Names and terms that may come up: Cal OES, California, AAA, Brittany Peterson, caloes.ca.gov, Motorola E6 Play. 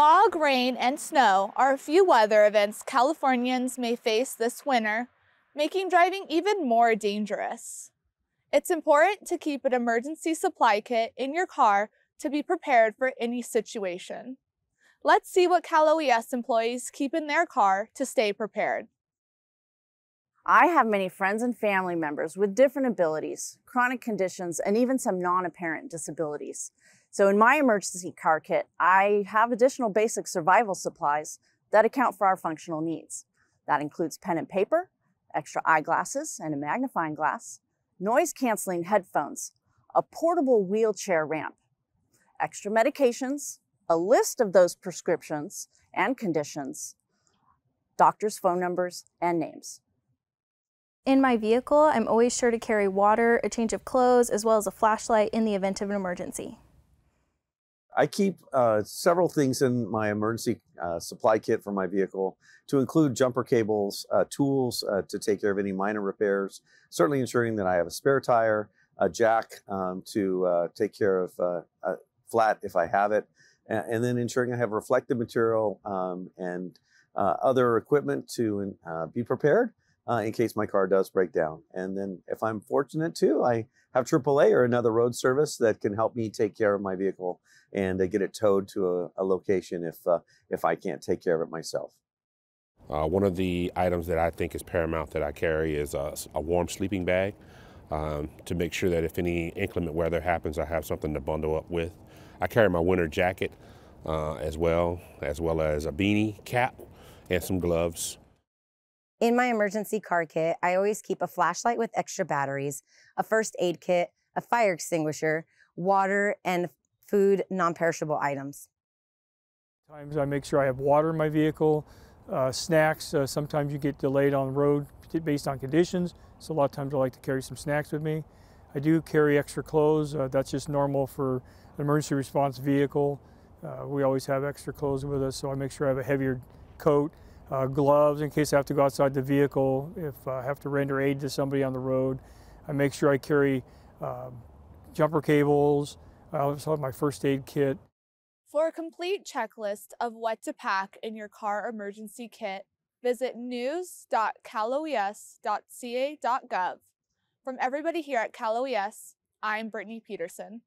Fog, rain, and snow are a few weather events Californians may face this winter, making driving even more dangerous. It's important to keep an emergency supply kit in your car to be prepared for any situation. Let's see what Cal OES employees keep in their car to stay prepared. I have many friends and family members with different abilities, chronic conditions, and even some non-apparent disabilities. So in my emergency car kit, I have additional basic survival supplies that account for our functional needs. That includes pen and paper, extra eyeglasses and a magnifying glass, noise-canceling headphones, a portable wheelchair ramp, extra medications, a list of those prescriptions and conditions, doctors' phone numbers and names. In my vehicle, I'm always sure to carry water, a change of clothes, as well as a flashlight in the event of an emergency. I keep several things in my emergency supply kit for my vehicle, to include jumper cables, tools to take care of any minor repairs, certainly ensuring that I have a spare tire, a jack to take care of a flat if I have it, and then ensuring I have reflective material and other equipment to be prepared in case my car does break down. And then if I'm fortunate too, I have AAA or another road service that can help me take care of my vehicle and get it towed to a location if I can't take care of it myself. One of the items that I think is paramount that I carry is a warm sleeping bag to make sure that if any inclement weather happens, I have something to bundle up with. I carry my winter jacket as well as a beanie, cap, and some gloves. In my emergency car kit, I always keep a flashlight with extra batteries, a first aid kit, a fire extinguisher, water, and food non-perishable items. Sometimes I make sure I have water in my vehicle, snacks. Sometimes you get delayed on the road based on conditions, so a lot of times I like to carry some snacks with me. I do carry extra clothes. That's just normal for an emergency response vehicle. We always have extra clothes with us, so I make sure I have a heavier coat, gloves in case I have to go outside the vehicle, if I have to render aid to somebody on the road. I make sure I carry jumper cables. I also have my first aid kit. For a complete checklist of what to pack in your car emergency kit, visit news.caloes.ca.gov. From everybody here at Cal OES, I'm Brittany Peterson.